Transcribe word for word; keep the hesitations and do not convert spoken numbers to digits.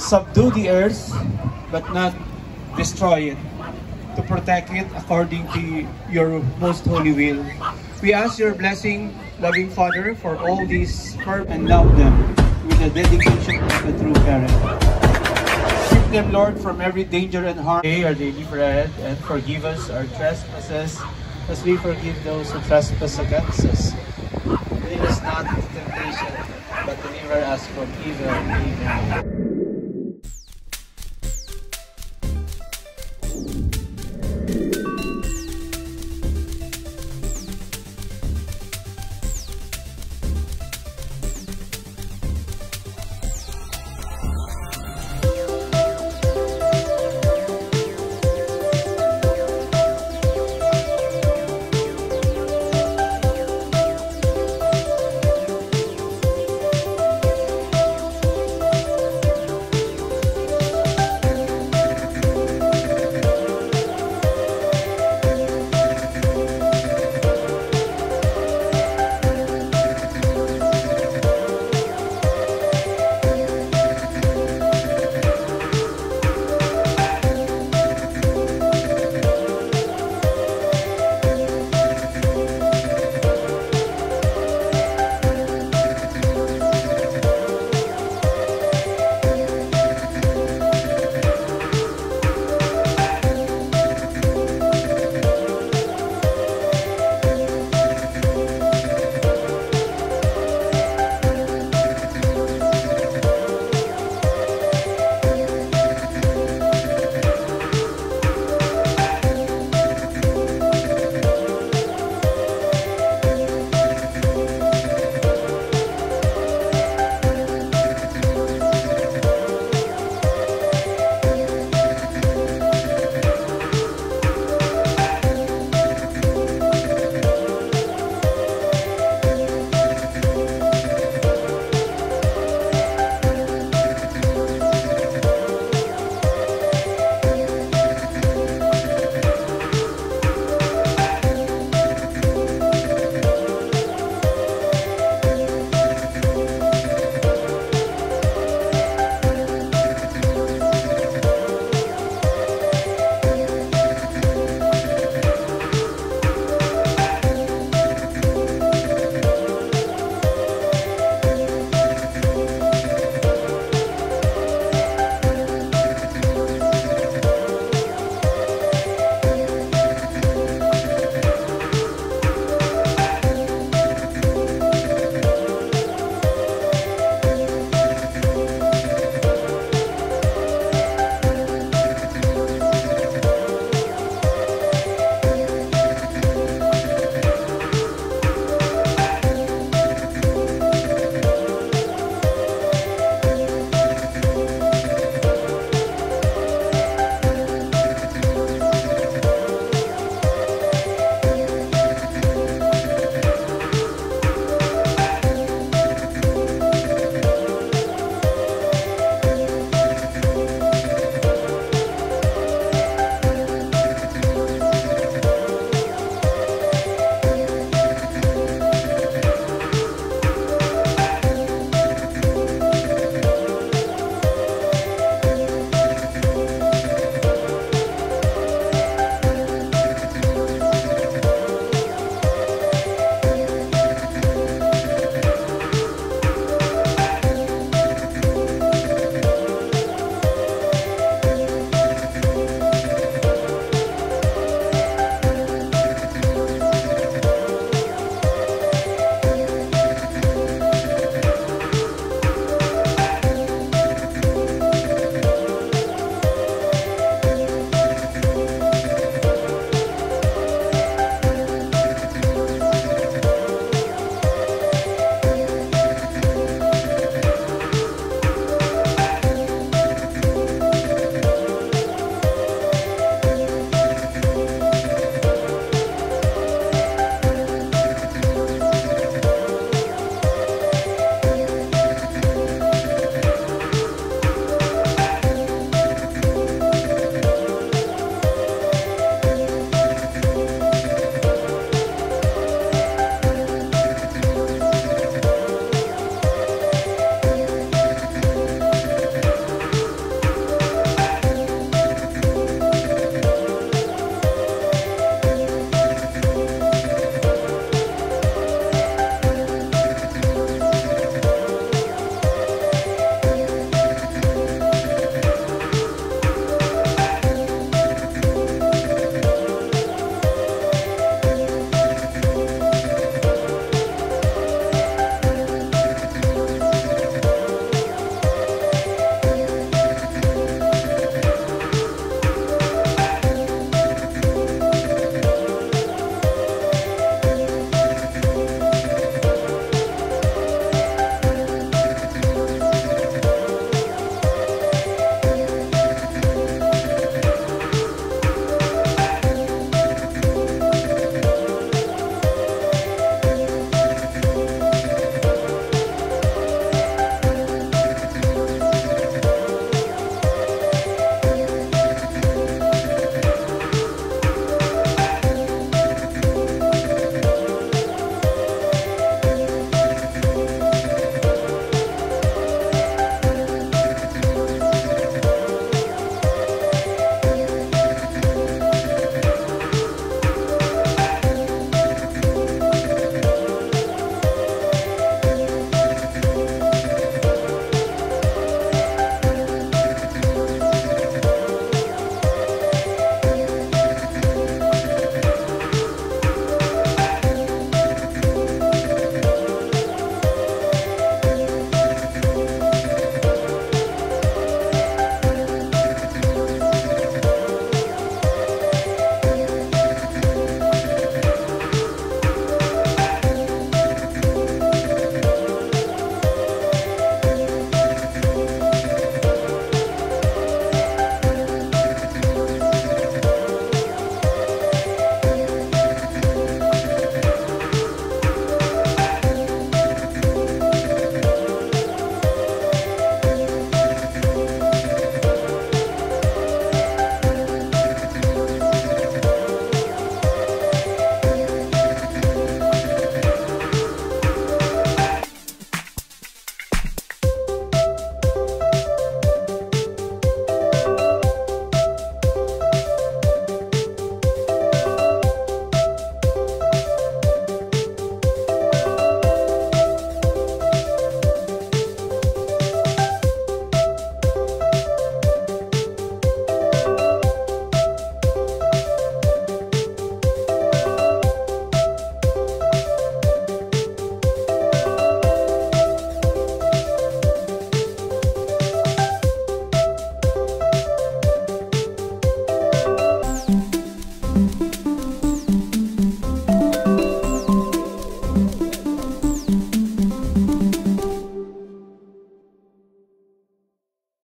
subdue the earth, but not destroy it, to protect it according to your most holy will. We ask your blessing, loving Father, for all these firm and love them with the dedication of the true parent. Keep them, Lord, from every danger and harm. Pay our daily bread, and forgive us our trespasses, as we forgive those who trespass against us. Lead us not into temptation, but deliver us from evil. Amen.